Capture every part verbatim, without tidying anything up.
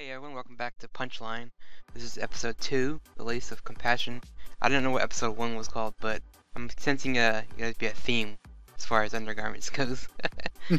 Hey everyone, welcome back to Punchline. This is episode two, The Lace of Compassion. I don't know what episode one was called, but I'm sensing a, you know, be a theme as far as undergarments goes.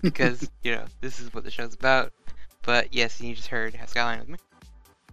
Because, you know, this is what the show's about. But yes, you just heard Skylion with me.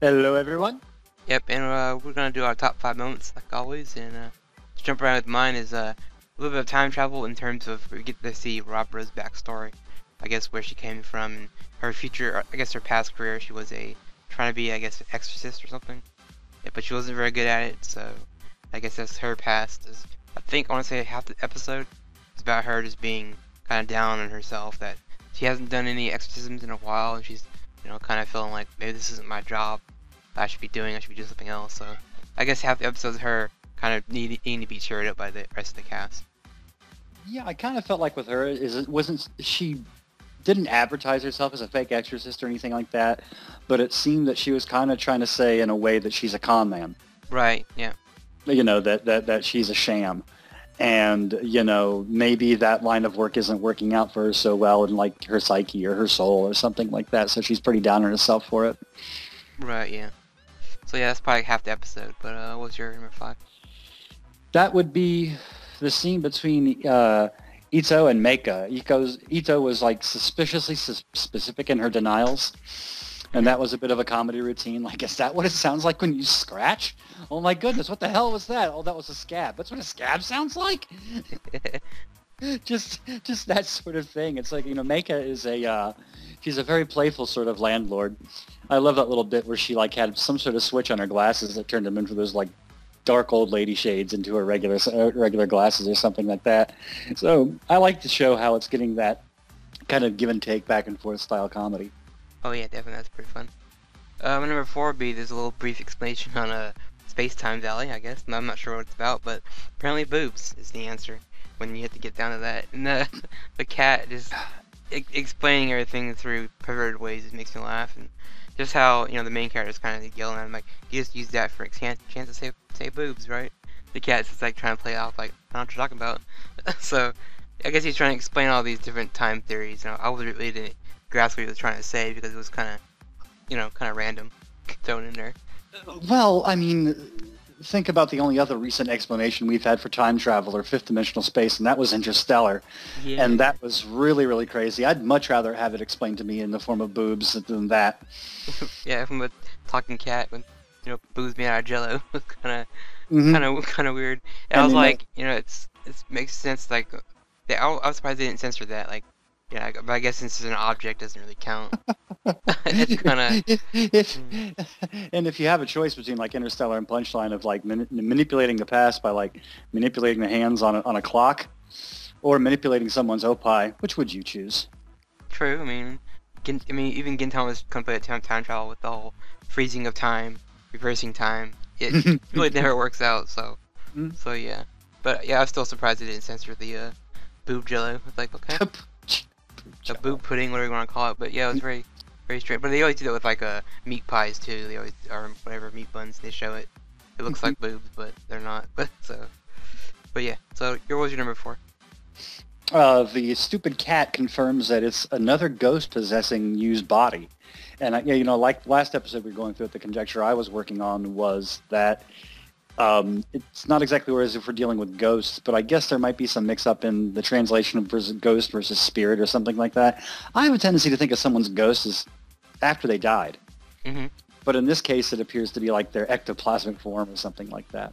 Hello everyone. Yep, and uh, we're going to do our top five moments like always. And uh, to jump around with mine is uh, a little bit of time travel in terms of we get to see Ravra's backstory. I guess where she came from, and her future, I guess her past career, she was a, trying to be, I guess, an exorcist or something. Yeah, but she wasn't very good at it, so I guess that's her past. It's, I think, I want to say half the episode is about her just being kind of down on herself, that she hasn't done any exorcisms in a while, and she's, you know, kind of feeling like, maybe this isn't my job, I should be doing, I should be doing something else. So I guess half the episode is her kind of needing, needing to be cheered up by the rest of the cast. Yeah, I kind of felt like with her, is it wasn't, she... didn't advertise herself as a fake exorcist or anything like that, but it seemed that she was kind of trying to say in a way that she's a con man. Right, yeah. You know, that, that, that she's a sham. And, you know, maybe that line of work isn't working out for her so well in, like, her psyche or her soul or something like that, so she's pretty down on herself for it. Right, yeah. So, yeah, that's probably half the episode, but uh, what's your number five? That would be the scene between... Uh, Ito and Meika. Ito's, Ito was like suspiciously su- specific in her denials, and that was a bit of a comedy routine. Like, is that what it sounds like when you scratch? Oh my goodness, what the hell was that? Oh, that was a scab. That's what a scab sounds like? just just that sort of thing. It's like, you know, Meika is a, uh, she's a very playful sort of landlord. I love that little bit where she like had some sort of switch on her glasses that turned them into those like dark old lady shades into her regular uh, regular glasses or something like that. So I like to show how it's getting that kind of give and take back and forth style comedy. Oh yeah, definitely, that's pretty fun. Uh, my number four would be there's a little brief explanation on a space-time valley, I guess. I'm not sure what it's about, but apparently boobs is the answer when you have to get down to that. And the, the cat just e- explaining everything through perverted ways, it makes me laugh. And just how, you know, the main character is kind of yelling at him, like, you just use that for a chance to say, say boobs, right? The cat's just, like, trying to play off, like, I don't know what you're talking about. So, I guess he's trying to explain all these different time theories. You know, I really didn't grasp what he was trying to say because it was kind of, you know, kind of random thrown in there. Well, I mean, think about the only other recent explanation we've had for time travel or fifth dimensional space, and that was Interstellar. Yeah. And that was really, really crazy. I'd much rather have it explained to me in the form of boobs than that. Yeah, from a talking cat with, you know, boobs made out of jello. Kind of, kind of, kind of weird. And I, I mean, was like, you know, it's it makes sense. Like, they, I, I was surprised they didn't censor that. Like, yeah, you know, but I guess since it's an object, doesn't really count. It's kind of. Mm. And if you have a choice between like Interstellar and Punchline of like mani- manipulating the past by like manipulating the hands on a, on a clock, or manipulating someone's opie, which would you choose? True. I mean, Gint- I mean, even Gintama's complete time time travel with the whole freezing of time, reversing time. It really never works out. So, mm. so yeah. But yeah, I was still surprised they didn't censor the uh, boob jello. It's like, okay. A boob pudding, whatever you want to call it, but yeah, it was very, very straight. But they always do that with like uh, meat pies too. They always, or whatever meat buns, they show it. It looks like boobs, but they're not. But so, but yeah. So, what was your number four? Uh, the stupid cat confirms that it's another ghost possessing Yu's body, and I, yeah, you know, like last episode we were going through it, the conjecture I was working on was that. Um, it's not exactly whereas if we're dealing with ghosts, but I guess there might be some mix-up in the translation of versus ghost versus spirit or something like that. I have a tendency to think of someone's ghost as after they died. Mm-hmm. But in this case, it appears to be like their ectoplasmic form or something like that.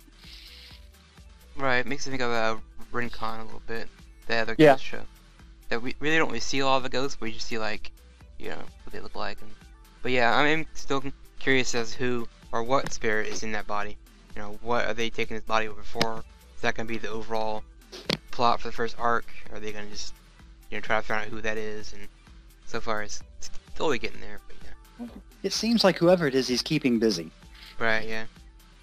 Right, it makes me think of uh, Rincon a little bit, the other yeah. ghost show. That we really don't really see all the ghosts, but we just see, like, you know, what they look like. And, but yeah, I'm still curious as who or what spirit is in that body. You know, what are they taking his body over for? Is that going to be the overall plot for the first arc? Or are they going to just, you know, try to find out who that is? And so far, it's still getting there. But yeah, it seems like whoever it is, he's keeping busy. Right. Yeah,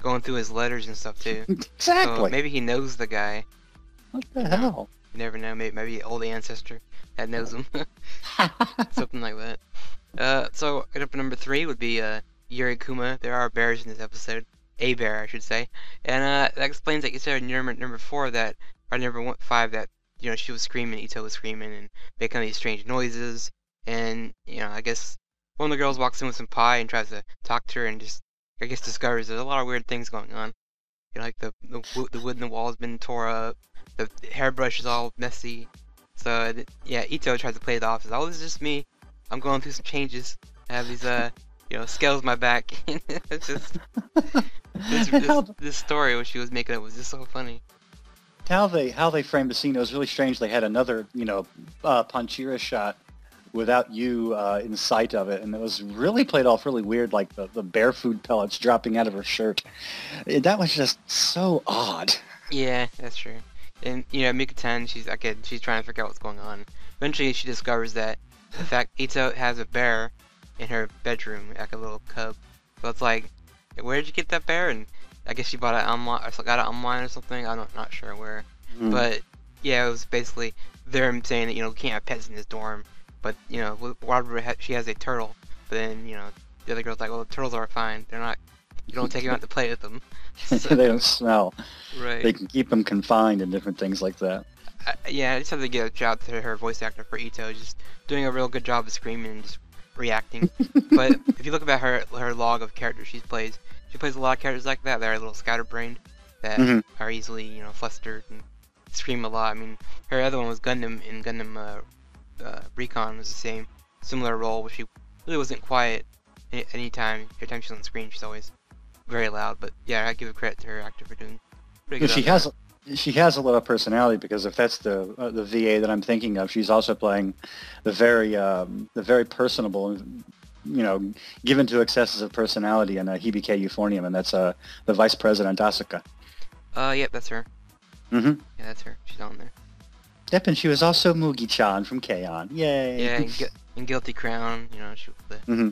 going through his letters and stuff too. Exactly. So maybe he knows the guy. What the you hell? Know, you never know. Maybe maybe old ancestor that knows him. Something like that. Uh, so number three would be uh, Yurikuma. There are bears in this episode. A bear, I should say, and uh, that explains, like you said, number number four that, or number one, five that, you know, she was screaming, Ito was screaming, and making these strange noises, and you know, I guess One of the girls walks in with some pie and tries to talk to her and just, I guess, discovers there's a lot of weird things going on. You know, like the the, wo the wood in the wall has been tore up, the hairbrush is all messy. So yeah, Ito tries to play it off as, oh, this is just me. I'm going through some changes. I have these uh, you know, scales on my back. It's just this, this, this story what she was making up was just so funny. How they how they framed the scene, it was really strange. They had another, you know, uh, Panchira shot without you uh, in sight of it, and it was really played off really weird, like the, the bear food pellets dropping out of her shirt. It, that was just so odd. Yeah, that's true. And you know, Mika-tan, she's okay, she's trying to figure out what's going on. Eventually, she discovers that in fact Ito has a bear in her bedroom, like a little cub. So it's like, where did you get that bear? And I guess she bought it online, or got it online or something. I'm not, not sure where. Mm. But yeah, it was basically them saying that, you know, we can't have pets in this dorm. But, you know, Ravra, she has a turtle. But then, you know, the other girl's like, well, the turtles are fine. They're not, you don't take them out to play with them. So, they don't smell. Right. They can keep them confined and different things like that. I, yeah, I just have to give a shout to her voice actor for Ito. Just doing a real good job of screaming and just reacting. But if you look at her, her log of characters she plays, she plays a lot of characters like that that are a little scatterbrained, that mm-hmm. are easily, you know, flustered and scream a lot. I mean, her other one was Gundam, and Gundam uh, Uh, Rincon was the same, similar role where she really wasn't quiet any, any time. Every time she's on screen, she's always very loud. But yeah, I give a credit to her actor for doing pretty good. She has, a, she has a lot of personality, because if that's the uh, the V A that I'm thinking of, she's also playing the very um, the very personable, you know, given to excesses of personality in uh, Hibike Euphonium, and that's uh, the Vice President Asuka. Uh, yep, yeah, that's her. Mm-hmm. Yeah, that's her. She's on there. Yep, and she was also Mugi-chan from K-On. Yay! Yeah, and, gu and Guilty Crown, you know, she was the, mm-hmm.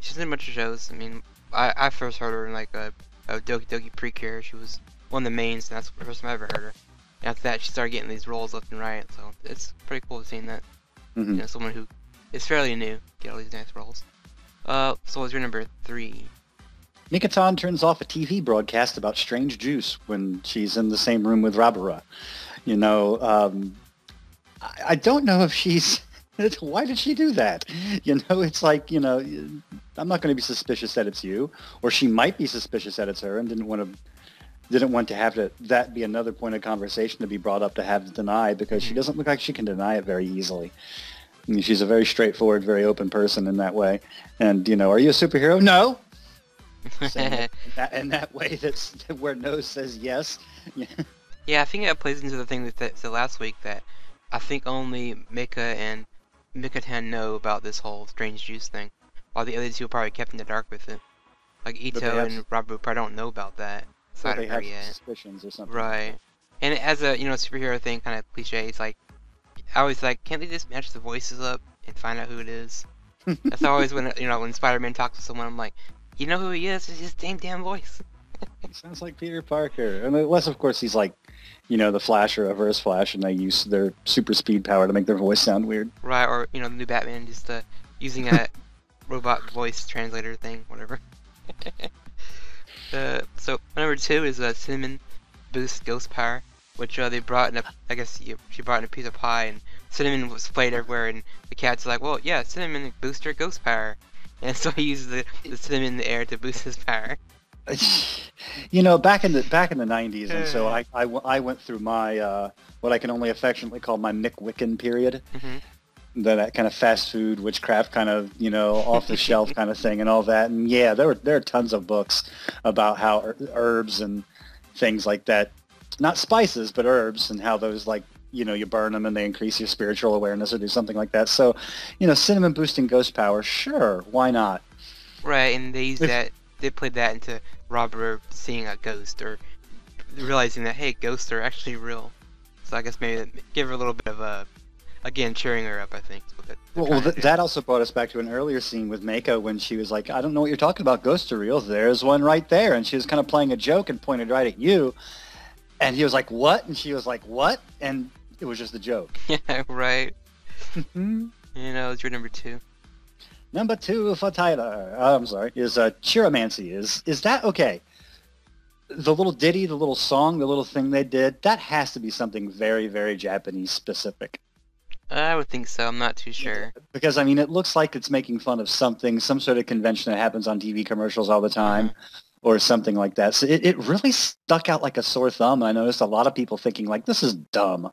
she's in a bunch of shows. I mean, I, I first heard her in, like, a, a Doki Doki Precare. She was one of the mains, and that's the first time I ever heard her. And after that, she started getting these roles left and right, so it's pretty cool seeing that. Mm-hmm. You know, someone who is fairly new get all these nice roles. Uh, so what's your number three? Mika-tan turns off a T V broadcast about Strange Juice when she's in the same room with Ravra. You know, um... I don't know if she's... Why did she do that? You know, it's like, you know, I'm not going to be suspicious that it's you, or she might be suspicious that it's her and didn't want to, didn't want to have to, that be another point of conversation to be brought up to have to deny, because she doesn't look like she can deny it very easily. I mean, she's a very straightforward, very open person in that way. And, you know, are you a superhero? No! So in, that, in that way, that's where no says yes. Yeah, I think that plays into the thing that said so last week, that I think only Meika and Mika-tan know about this whole Strange Juice thing, while the other two are probably kept in the dark with it. Like Ito and Rabu probably don't know about that side they of her have yet. Suspicions or something. Right. And as a, you know, superhero thing, kind of cliche, it's like, I always like, can't they just match the voices up and find out who it is? That's always when, you know, when Spider-Man talks to someone, I'm like, you know who he is? It's his same damn voice. He sounds like Peter Parker. And unless, of course, he's like, you know, the Flash or Reverse Flash, and they use their super speed power to make their voice sound weird. Right, or, you know, the new Batman just uh, using that robot voice translator thing, whatever. uh, so, number two is uh, Cinnamon Boost Ghost Power, which uh, they brought in a, I guess she brought in a piece of pie, and cinnamon was played everywhere, and the cat's like, well, yeah, cinnamon booster ghost power. And so he uses the, the cinnamon in the air to boost his power. You know, back in the back in the nineties, and so I, I, I went through my uh, what I can only affectionately call my Mick Wiccan period, mm-hmm. that, that kind of fast food witchcraft kind of, you know, off the shelf kind of thing and all that. And yeah, there were there are tons of books about how er herbs and things like that, not spices but herbs, and how those, like, you know, you burn them and they increase your spiritual awareness or do something like that. So, you know, cinnamon boosting ghost power, sure, why not? Right, and they use if, that. They played that into Robert seeing a ghost, or realizing that, hey, ghosts are actually real. So I guess maybe give her a little bit of a, again, cheering her up, I think. Well, th that also brought us back to an earlier scene with Meika, when she was like, I don't know what you're talking about, ghosts are real, there's one right there. And she was kind of playing a joke and pointed right at you. And he was like, what? And she was like, what? And it was just a joke. Yeah, right. You know, it's your number two. Number two for Tyler, uh, I'm sorry, is uh, Cheiromancy. Is is that okay? The little ditty, the little song, the little thing they did, that has to be something very, very Japanese specific. I would think so. I'm not too sure. Because, I mean, it looks like it's making fun of something, some sort of convention that happens on T V commercials all the time, mm-hmm. or something like that. So it, it really stuck out like a sore thumb. I noticed a lot of people thinking, like, this is dumb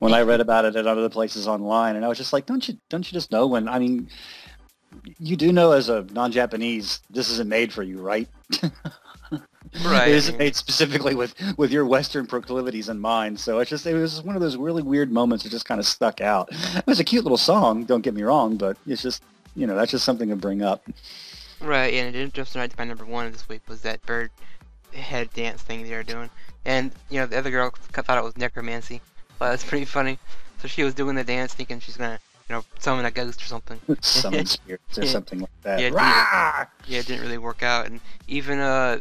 when I read about it at other places online. And I was just like, don't you don't you just know when, I mean, you do know as a non-Japanese, this isn't made for you, right? Right. It isn't made specifically with, with your Western proclivities in mind. So it's just, it was one of those really weird moments that just kind of stuck out. It was a cute little song, don't get me wrong, but it's just, you know, that's just something to bring up. Right, and it didn't just right to my number one this week was that bird head dance thing they were doing. And, you know, the other girl thought it was necromancy. But it's pretty funny. So she was doing the dance thinking she's going to, you know, summon a ghost or something. Summon spirits or yeah. something like that. Yeah, it didn't, yeah, it didn't really work out. And even, uh...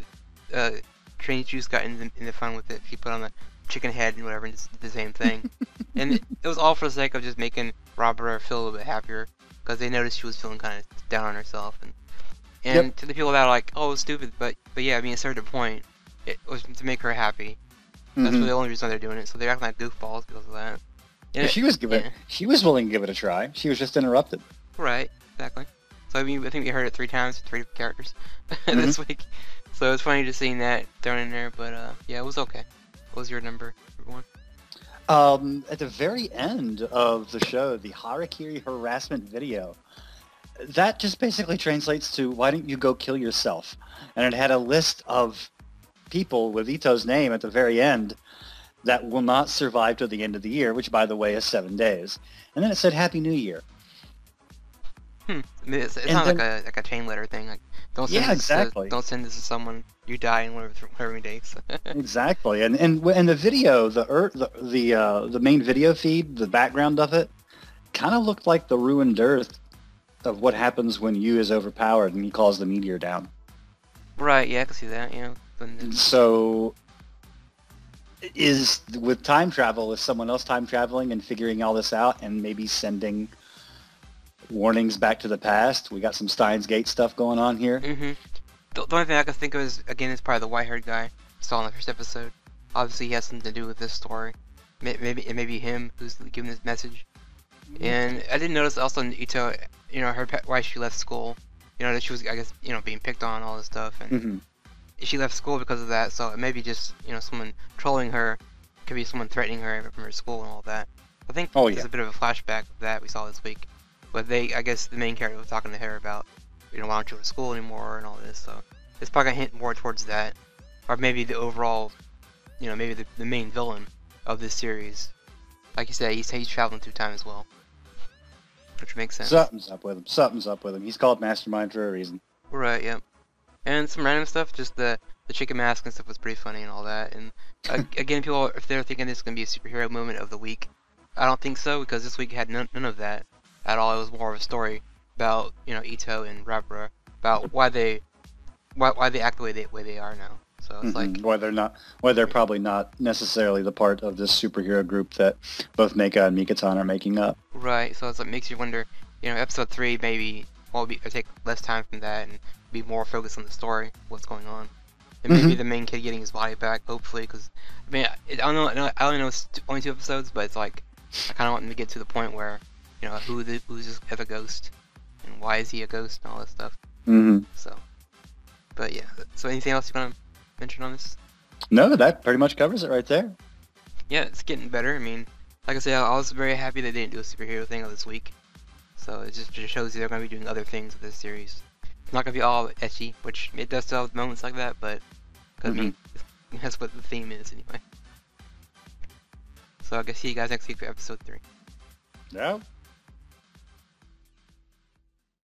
Uh, Strange Juice got in the, in the fun with it. She put on the chicken head and whatever and just did the same thing. And it, it was all for the sake of just making Ravra feel a little bit happier because they noticed she was feeling kind of down on herself. And and yep. to the people that are like, oh, it's stupid, but but yeah, I mean, it served a point. It was to make her happy. That's mm-hmm. the only reason they're doing it. So they're acting like goofballs because of that. And it, she was giving, yeah. she was willing to give it a try. She was just interrupted. Right, exactly. So I mean, I think we heard it three times, three characters mm-hmm. this week. So it's funny just seeing that thrown in there, but uh, yeah, it was okay. What was your number one? Um, at the very end of the show, the Harakiri harassment video. That just basically translates to, why don't you go kill yourself? And it had a list of people with Ito's name at the very end that will not survive till the end of the year, which, by the way, is seven days. And then it said, Happy New Year. Hmm. It sounds like a, like a chain letter thing, like... Don't send yeah, exactly. To, don't send this to someone. You die in whatever, whatever days. Exactly, and and and the video, the the the uh, the main video feed, the background of it, kind of looked like the ruined earth of what happens when you is overpowered and he calls the meteor down. Right. Yeah, I can see that. Yeah. So, is with time travel, is someone else time traveling and figuring all this out and maybe sending warnings back to the past? We got some Stein's Gate stuff going on here. Mm-hmm. The, the only thing I can think of is, again, is probably the white-haired guy we saw in the first episode. Obviously, he has something to do with this story. Maybe it may be him who's giving this message. Mm-hmm. And I didn't notice also in Ito, you know, her why she left school. You know, that she was, I guess, you know, being picked on, all this stuff, and mm-hmm. she left school because of that. So it may be just, you know, someone trolling her. It could be someone threatening her from her school and all that. I think oh, there's yeah. a bit of a flashback of that we saw this week. But they, I guess the main character was talking to her about, you know, why don't you go to school anymore and all this, so it's probably gonna hint more towards that. Or maybe the overall, you know, maybe the, the main villain of this series. Like you said, he's, he's traveling through time as well. Which makes sense. Something's up with him. Something's up with him. He's called Mastermind for a reason. Right, yep. And some random stuff, just the, the chicken mask and stuff was pretty funny and all that. And uh, again, people, if they're thinking this is gonna be a superhero moment of the week, I don't think so, because this week had none, none of that. At all, it was more of a story about, you know, Ito and Ravra, about why they, why why they act the way they way they are now. So it's mm-hmm. like why they're not, why they're probably not necessarily the part of this superhero group that both Meika and Mika-tan are making up. Right. So it's like makes you wonder, you know, episode three maybe will be take less time from that and be more focused on the story, what's going on, and maybe mm-hmm. the main kid getting his body back, hopefully, because I mean it, I don't know, I only know it's only two episodes, but it's like I kind of want them to get to the point where, you know, who the, who's this other ghost, and why is he a ghost, and all that stuff. Mm-hmm. So, but yeah. So anything else you want to mention on this? No, that pretty much covers it right there. Yeah, it's getting better. I mean, like I said, I was very happy they didn't do a superhero thing this week. So it just, just shows you they're going to be doing other things with this series. It's not going to be all ecchi, which it does still have moments like that, but cause mm-hmm. I mean, that's what the theme is anyway. So I guess see you guys next week for episode three. Yeah.